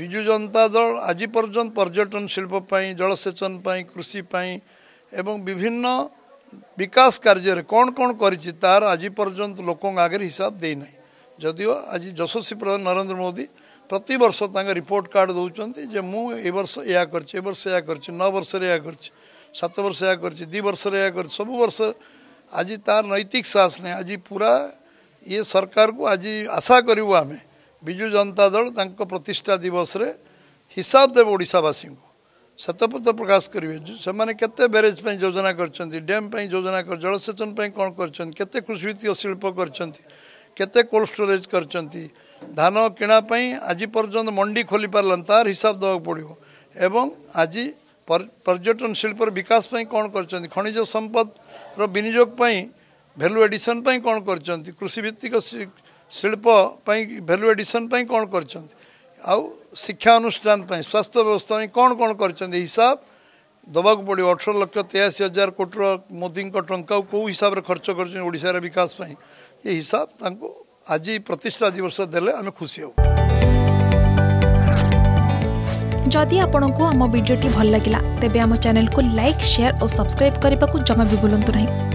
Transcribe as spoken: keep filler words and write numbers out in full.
विजु जनता दल आज पर्यटन पर्यटन शिल्पी जलसेचन कृषिपाई एवं विभिन्न विकास कार्य कौन कौन करिछि तार आज पर्यंत लोक आगे हिसाब देना जदिव आज यशस्वी प्रधान नरेंद्र मोदी प्रति वर्ष रिपोर्ट कार्ड दौरान जे मु वर्ष या करस या कर नौ वर्ष या कर सात वर्ष या कर दी वर्ष या कर सब वर्ष आज तार नैतिक साहस नहीं आज पूरा ये सरकार को आज आशा करूँ आम विजु जनता दल तांको प्रतिष्ठा दिवस रे हिसाब देव ओडिशावासी को सतपथ प्रकाश करेंगे से मैंने केते बेरेज पे योजना करछंती डैम पे योजना कर जलसेचन पे कौन करछंती केते कृषिभित्तिक शिल्प करछंती केते कोल्ड स्टोरेज करछंती धान किणा पई आज पर्यंत मंडी खोली पारलन तार हिसाब देवाक पड़ो एवं आज पर्यटन शिल्पर विकास पे कौन करछंती खनिज संपद रो विनियोग पे वैल्यू एडिशन पे कौन करछंती कृषिभित्तिक शिल्प वैल्यू एडिशन पर कौन कर शिक्षा अनुष्ठान स्वास्थ्य व्यवस्था कौन कौन कर हिसाब दबाक पड़ो अठर लक्ष तेयाशी हजार कोटी मोदी टंका कौ हिसाब से खर्च कर विकास ये हिसाब तांको आज प्रतिष्ठा दिवस देले आम खुशी हो। जदि आपंक आम भिडी भल लगा तेब आम चैनल को लाइक शेयर और सब्सक्राइब करने को जमा भी भूलु ना।